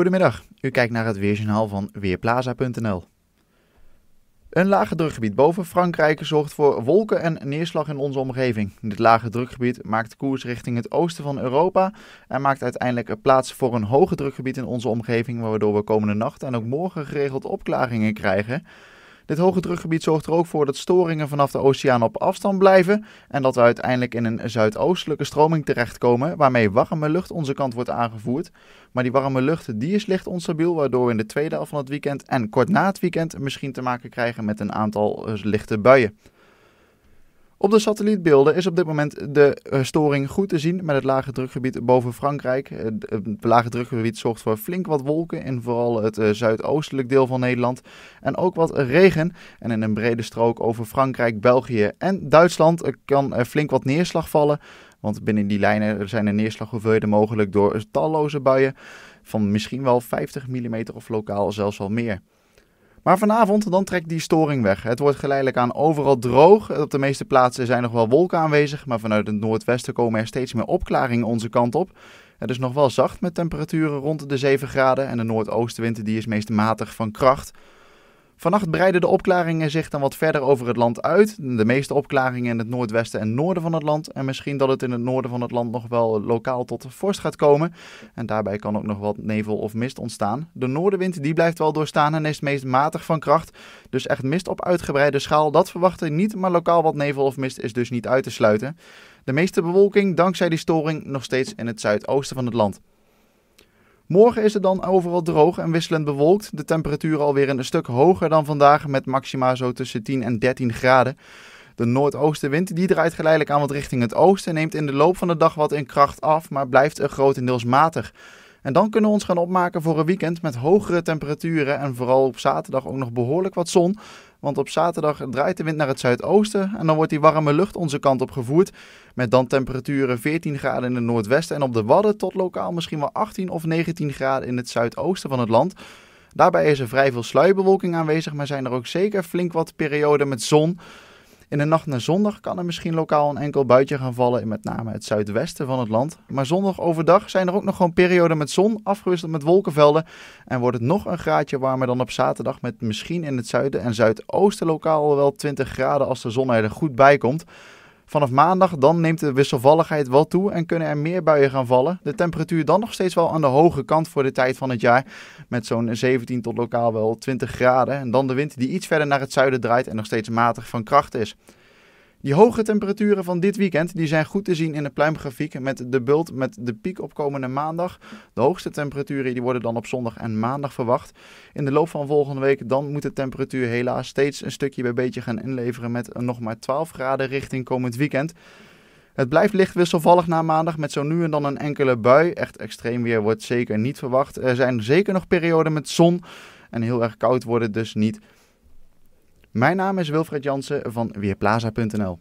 Goedemiddag, u kijkt naar het weerjournaal van Weerplaza.nl. Een lage drukgebied boven Frankrijk zorgt voor wolken en neerslag in onze omgeving. Dit lage drukgebied maakt koers richting het oosten van Europa en maakt uiteindelijk plaats voor een hoge drukgebied in onze omgeving, waardoor we komende nacht en ook morgen geregeld opklaringen krijgen. Dit hoge drukgebied zorgt er ook voor dat storingen vanaf de oceaan op afstand blijven en dat we uiteindelijk in een zuidoostelijke stroming terechtkomen waarmee warme lucht onze kant wordt aangevoerd. Maar die warme lucht die is licht onstabiel, waardoor we in de tweede helft van het weekend en kort na het weekend misschien te maken krijgen met een aantal lichte buien. Op de satellietbeelden is op dit moment de storing goed te zien met het lage drukgebied boven Frankrijk. Het lage drukgebied zorgt voor flink wat wolken in vooral het zuidoostelijk deel van Nederland. En ook wat regen. En in een brede strook over Frankrijk, België en Duitsland kan flink wat neerslag vallen. Want binnen die lijnen zijn er neerslaghoeveelheden mogelijk door talloze buien van misschien wel 50 mm of lokaal zelfs wel meer. Maar vanavond dan trekt die storing weg. Het wordt geleidelijk aan overal droog. Op de meeste plaatsen zijn nog wel wolken aanwezig, maar vanuit het noordwesten komen er steeds meer opklaringen onze kant op. Het is nog wel zacht met temperaturen rond de 7 graden en de noordoostenwind die is meest matig van kracht. Vannacht breiden de opklaringen zich dan wat verder over het land uit. De meeste opklaringen in het noordwesten en noorden van het land. En misschien dat het in het noorden van het land nog wel lokaal tot vorst gaat komen. En daarbij kan ook nog wat nevel of mist ontstaan. De noordenwind die blijft wel doorstaan en is meest matig van kracht. Dus echt mist op uitgebreide schaal, dat verwachten we niet. Maar lokaal wat nevel of mist is dus niet uit te sluiten. De meeste bewolking dankzij die storing nog steeds in het zuidoosten van het land. Morgen is het dan overal droog en wisselend bewolkt. De temperatuur alweer een stuk hoger dan vandaag met maxima zo tussen 10 en 13 graden. De noordoostenwind die draait geleidelijk aan wat richting het oosten, neemt in de loop van de dag wat in kracht af, maar blijft grotendeels matig. En dan kunnen we ons gaan opmaken voor een weekend met hogere temperaturen en vooral op zaterdag ook nog behoorlijk wat zon. Want op zaterdag draait de wind naar het zuidoosten en dan wordt die warme lucht onze kant op gevoerd. Met dan temperaturen 14 graden in het noordwesten en op de Wadden tot lokaal misschien wel 18 of 19 graden in het zuidoosten van het land. Daarbij is er vrij veel sluierbewolking aanwezig, maar zijn er ook zeker flink wat perioden met zon. In de nacht naar zondag kan er misschien lokaal een enkel buitje gaan vallen in met name het zuidwesten van het land. Maar zondag overdag zijn er ook nog gewoon perioden met zon, afgewisseld met wolkenvelden. En wordt het nog een graadje warmer dan op zaterdag met misschien in het zuiden en zuidoosten lokaal wel 20 graden als de zon er goed bij komt. Vanaf maandag dan neemt de wisselvalligheid wel toe en kunnen er meer buien gaan vallen. De temperatuur dan nog steeds wel aan de hoge kant voor de tijd van het jaar. Met zo'n 17 tot lokaal wel 20 graden. En dan de wind die iets verder naar het zuiden draait en nog steeds matig van kracht is. Die hoge temperaturen van dit weekend die zijn goed te zien in de pluimgrafiek met de bult met de piek op komende maandag. De hoogste temperaturen die worden dan op zondag en maandag verwacht. In de loop van volgende week dan moet de temperatuur helaas steeds een stukje bij beetje gaan inleveren met nog maar 12 graden richting komend weekend. Het blijft licht wisselvallig na maandag met zo nu en dan een enkele bui. Echt extreem weer wordt zeker niet verwacht. Er zijn zeker nog perioden met zon en heel erg koud wordt het dus niet. Mijn naam is Wilfred Janssen van Weerplaza.nl.